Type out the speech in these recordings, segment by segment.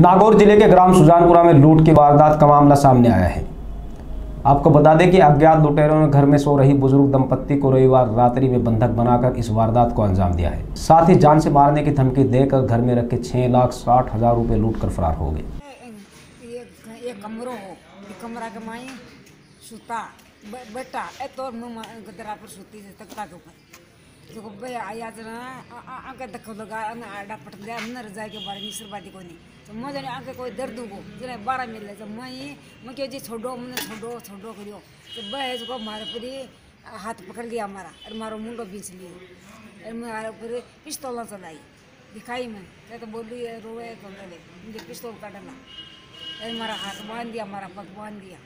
नागौर जिले के ग्राम सुजानपुरा में लूट की वारदात का मामला सामने आया है। आपको बता दें कि अज्ञात लुटेरों ने घर में सो रही बुजुर्ग दंपत्ति को रविवार रात्रि में बंधक बनाकर इस वारदात को अंजाम दिया है। साथ ही जान से मारने की धमकी देकर घर में रखे 6,60,000 रुपए लूट कर फरार हो गए। तो भैया आया जरा आंखें धक्का लगा आडा पट गया अंदर जाए के बारे में सरबादी को नहीं तो मुझे आंखें कोई दर्द को जरा 12 मिले तो मैं क्यों जी छोड़ो मैंने छोड़ो छोड़ो करियो तो भाई इसको मारे पूरी हाथ पकड़ लिया हमारा और मारो मुंडो बीच लियो और मारे पूरी पिस्तौल चलाई दिखाई मैं तो बोली रोए तो बोले मुझे पिस्तौल का डाला और मारा हाथ बांध दिया हमारा पग बांध दिया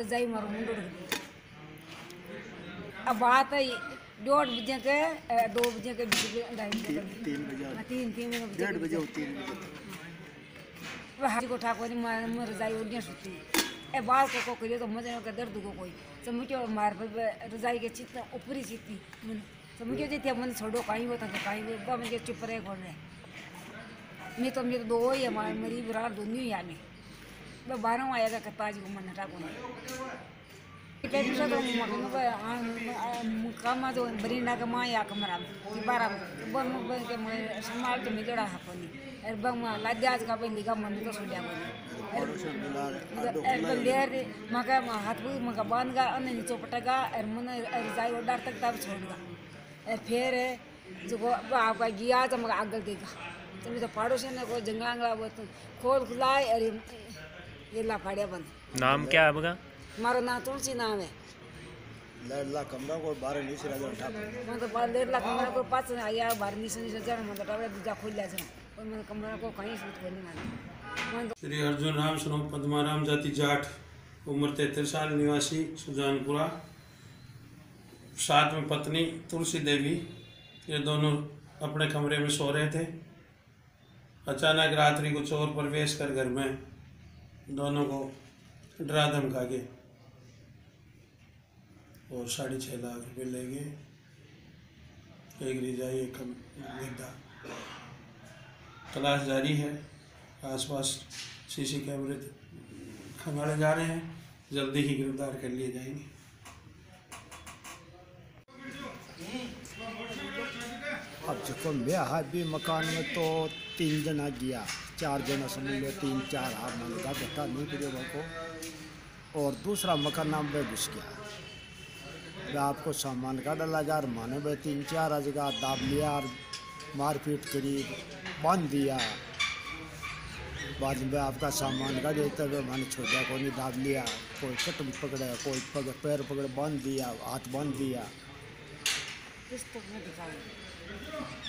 रजाई मारो मुंडो ढक दिया। अब बात है 1:30 बजे के 2 बजे के बीच 3 बजे हाथी को ठाकुर रजाई उड़िया सुती ए बाल को करिए तो मजे का दर्द को कोई तो मुझे मार रजाई के चित ऊपरी सीती तो मुझे जी मन छोड़ो कहीं होता तो कहीं होगा मुझे चुप रहे घोड़ रहे मैं तो दो ही हमारे मरी बुरा दोनों ही आने मैं 12 आया था कताजी को मन ठाकुर काम तो बरिंडा का माँ या कमरा में 12 के संभाल तो मिजड़ा है कोनी और बम लाजाज का बंदी का मन तो सोडिया कोनी लेर मका हाथ भी मका बांध का अन नीचे पटका और मन रजाई और डर तक तब छोड़गा और फिर जो आपका गया तो मका आगे देगा तो मैं तो पड़ोसी ने को जंगांगला वो खोल खुलाए और ये ला फाड़िया बंद। नाम क्या है आपका? मारो ना तुलसी नाम है। लड़ला कमरा को 12 नीचे राजा ठाकुर मतलब लड़ला कमरा को 5 आया 12 नीचे राजा मतलब टावड़ा दूजा खोल ले जाए और मेरे कमरा को कहीं सूट को नहीं मानता। श्री हरजोन राम सनो पद्माराम जाति जाट उम्र 73 साल निवासी सुजानपुरा साथ में पत्नी तुरसी देवी ये दोनों अपने कमरे में सो रहे थे। अचानक रात्रि को चोर प्रवेश कर घर में दोनों को डरा धमका के और 6.5 लाख रुपये ले गए। एक रिजाई एक गद्दा तलाश जारी है। आसपास सीसी कैमरे खंगाले जा रहे हैं, जल्दी ही गिरफ्तार कर लिए जाएंगे। अब जो ब्याह भी मकान में तो 3 जना गया 4 जना समझ लो 3-4 हाथ मांगा देता नहीं करिए को और दूसरा मकान नाम में घुस गया आपको सामान का डाला जा माने भाई 3-4 जगह दाब लिया मारपीट करी बांध दिया बाद में आपका सामान का देते हुए मैंने छोटा को नहीं दाब लिया कोई कट पकड़े कोई पैर पकड़े बांध दिया हाथ बांध दिया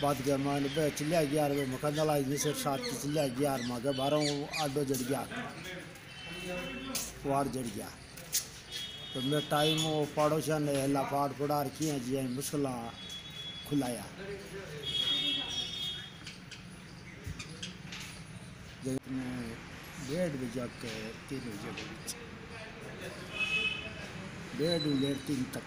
बात गया मान पे चिल्ला गया मकानला से 7 चिल्ला 11 मांगे 12 आधो जड़ गया वार जड़ गया तो मैं टाइम वो पड़ोसिया ने हला फाड़ फुड़ार किया जी मुसला खुलाया में 1:30 बजे के 3 बजे के बीच 1:30 से 3 तक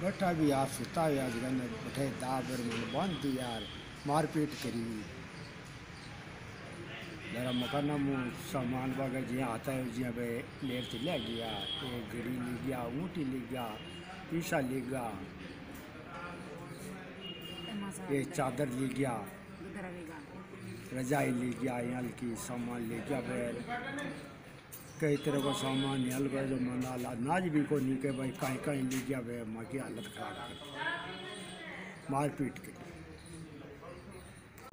बैठा भी यार सुता यार मैंने बैठे दाब और मैंने बांध दी यार मारपीट करी मेरा मकान मुँह सामान वगैरह जी आता है जी भाई लेर से ले गया एक घड़ी ले गया ऊँटी ले गया पीसा ले गया एक चादर ले गया रजाई ले गया यहाँ की सामान ले गया भाई कई तरह का सामान हल गए जो मना नाज भी को नहीं कह भाई कहीं कहीं ले गया भाई माँ की हालत खराब कर मारपीट के।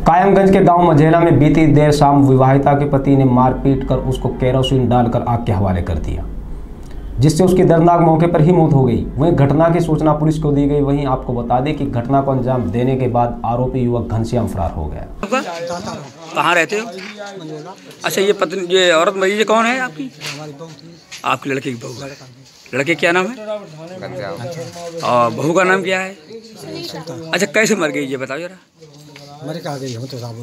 कायमगंज के गांव मझेरा में बीती देर शाम विवाहिता के पति ने मारपीट कर उसको केरोसिन डालकर आग के हवाले कर दिया जिससे उसकी दर्दनाक मौके पर ही मौत हो गई। वहीं घटना की सूचना पुलिस को दी गई। वहीं आपको बता दें कि घटना को अंजाम देने के बाद आरोपी युवक घनश्याम फरार हो गया। कहाँ रहते हो? अच्छा ये पत्नी ये औरत मरीज ये कौन है आपकी? आपके लड़के की बहू। लड़के क्या नाम है? और बहू का नाम क्या है? अच्छा कैसे मर गई ये बताओ जरा। मर कहाँ गई हम तो साहब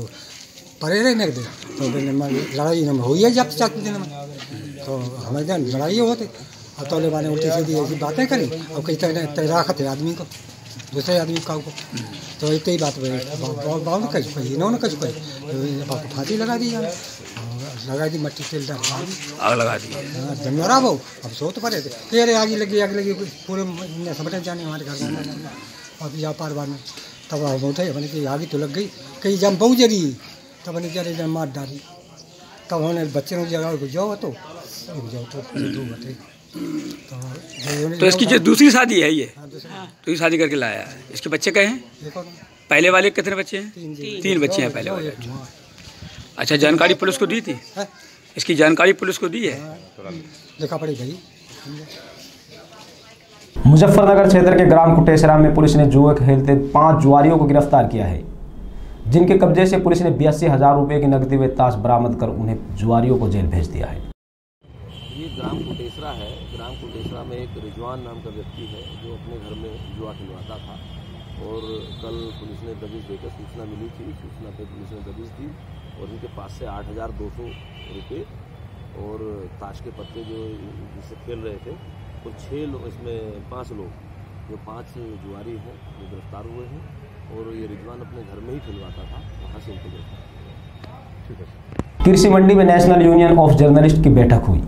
परे रहने लड़ाई हुई है जब 4 दिन में तो हमारे यहाँ लड़ाई होते अब तो वाले उल्टी सीधी ऐसी बातें करी और कई तरह तैराक थे आदमी को दूसरे आदमी का तो एक ही बात बहुत कहीं इन्होंने कुछ कही फांसी लगा दी जाए लगा दी मट्टी तेल आग लगा दी जमरा भाव अब सो तो पड़े थे अरे आग लगी पूरे समझ जाने हमारे घर में अब या पार बार में तब हम उठे मैंने कि आगे तो लग गई कहीं जम बहुत जरी तब मैंने क्या जम मार डाली तब हमने बच्चे ने जगह जाओ तो तो इसकी जो दूसरी शादी है ये दूसरी शादी करके लाया है। इसके बच्चे कहे हैं पहले वाले कितने बच्चे हैं? 3 बच्चे हैं पहले वाले। अच्छा जानकारी पुलिस को दी थी? इसकी जानकारी पुलिस को दी है। मुजफ्फरनगर क्षेत्र के ग्राम कुटेसरा में पुलिस ने जुए खेलते 5 जुआरियों को गिरफ्तार किया है, जिनके कब्जे से पुलिस ने 82,000 रुपये की नकदी व ताश बरामद कर उन्हें जुआरियों को जेल भेज दिया है। ये ग्राम कुटेसरा है। ग्राम कुटेसरा में एक रिजवान नाम का व्यक्ति है जो अपने घर में जुआ खिलवाता था और कल पुलिस ने दबिश देकर सूचना मिली थी। सूचना पे पुलिस ने दबिश दी और इनके पास से 8,200 रुपये और ताश के पत्ते जो जिससे खेल रहे थे वो 6 लोग इसमें 5 लोग जो 5 जुआरी हैं वो गिरफ्तार हुए हैं और ये रिजवान अपने घर में ही खिलवाता था वहाँ से उनको गिरफ्तार। ठीक है। कृषि मंडी में नेशनल यूनियन ऑफ जर्नलिस्ट की बैठक हुई।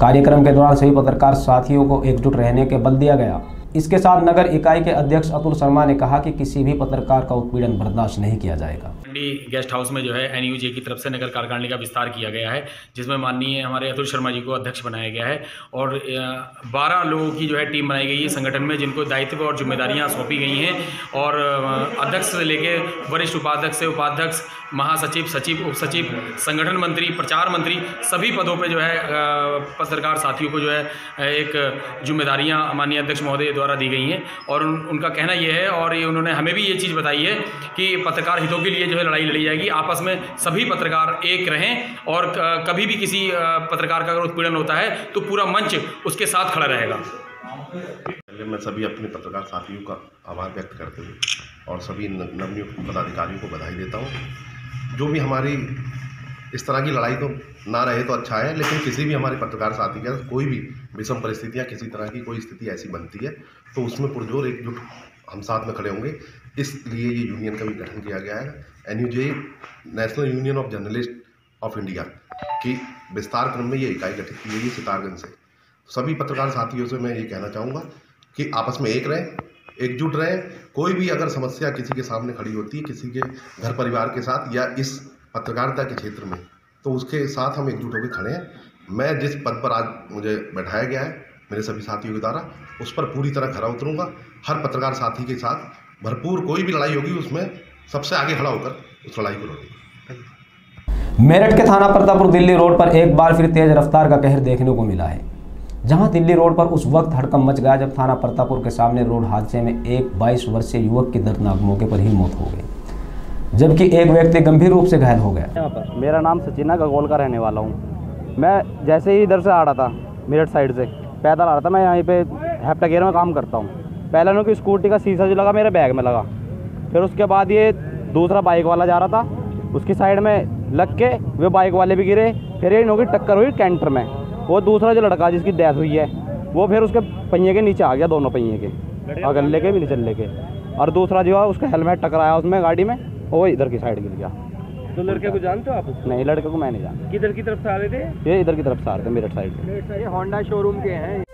कार्यक्रम के दौरान सभी पत्रकार साथियों को एकजुट रहने के बल दिया गया। इसके साथ नगर इकाई के अध्यक्ष अतुल शर्मा ने कहा कि किसी भी पत्रकार का उत्पीड़न बर्दाश्त नहीं किया जाएगा। गेस्ट हाउस में जो है एनयूजे की तरफ से नगर कार्यकारिणी का विस्तार किया गया है, जिसमें माननीय हमारे अतुल शर्मा जी को अध्यक्ष बनाया गया है और 12 लोगों की जो है टीम बनाई गई है संगठन में, जिनको दायित्व और जिम्मेदारियाँ सौंपी गई हैं और अध्यक्ष से लेके वरिष्ठ उपाध्यक्ष से उपाध्यक्ष, महासचिव, सचिव, उप सचिव, संगठन मंत्री, प्रचार मंत्री, सभी पदों पर जो है पत्रकार साथियों को जो है एक जिम्मेदारियाँ माननीय अध्यक्ष महोदय द्वारा दी गई हैं और उनका कहना यह है और ये उन्होंने हमें भी ये चीज़ बताई है कि पत्रकार हितों के लिए जो है लड़ाई लड़ी जाएगी। आपस में सभी पत्रकार एक रहें और कभी भी किसी पत्रकार का अगर उत्पीड़न होता है तो पूरा मंच उसके साथ खड़ा रहेगा। पहले मैं सभी अपने पत्रकार साथियों का आभार व्यक्त करते हुए और सभी नवनियुक्त पदाधिकारियों को बधाई देता हूँ। जो भी हमारी इस तरह की लड़ाई तो ना रहे तो अच्छा है, लेकिन किसी भी हमारे पत्रकार साथी के कोई भी विषम परिस्थितियाँ किसी तरह की कोई स्थिति ऐसी बनती है तो उसमें पुरजोर एकजुट हम साथ में खड़े होंगे, इसलिए ये यूनियन का भी गठन किया गया है। NUJ national union of journalist of India की विस्तार क्रम में ये इकाई गठित की गई है सितारगंज से। सभी पत्रकार साथियों से मैं ये कहना चाहूँगा कि आपस में एक रहें, एकजुट रहें। कोई भी अगर समस्या किसी के सामने खड़ी होती है किसी के घर परिवार के साथ या इस पत्रकारिता के क्षेत्र में, तो उसके साथ हम एकजुट होकर खड़े हैं। मैं जिस पद पर आज मुझे बैठाया गया है मेरे सभी साथियों के द्वारा उस पर पूरी तरह खरा उतरूँगा। हर पत्रकार साथी के साथ भरपूर कोई भी लड़ाई होगी उसमें सबसे आगे खड़ा होकर उस लड़ाई को लड़ूंगा। मेरठ के थाना प्रतापपुर दिल्ली रोड पर एक बार फिर तेज रफ्तार का कहर देखने को मिला है, जहां दिल्ली रोड पर उस वक्त हड़कंप मच गया जब थाना प्रतापपुर के सामने रोड हादसे में एक 22 वर्षीय युवक की दर्दनाक मौके पर ही मौत हो गई, जबकि एक व्यक्ति गंभीर रूप से घायल हो गया। मेरा नाम सचिना गगोल का रहने वाला हूँ। मैं जैसे ही इधर से आ रहा था मेरठ साइड से पैदल आ रहा था, मैं यहाँ पे हेप्टागेयर में काम करता हूँ। पहले उनकी स्कूटी का शीशा जो लगा मेरे बैग में लगा, फिर उसके बाद ये दूसरा बाइक वाला जा रहा था उसकी साइड में लग के वे बाइक वाले भी गिरे, फिर इन लोगों की टक्कर हुई कैंटर में। वो दूसरा जो लड़का जिसकी डेथ हुई है वो फिर उसके पहिए के नीचे आ गया, दोनों पहिए के और गले के भी नीचे लेके, और दूसरा जो है उसका हेलमेट टकराया उसमें गाड़ी में और वो इधर की साइड गिर गया। तो लड़के को जानते हो आप? नहीं, लड़के को मैं नहीं जानता। किधर की तरफ से आ रहे थे? ये इधर की तरफ से आ रहे थे मेरठ साइड से। होंडा शोरूम के हैं।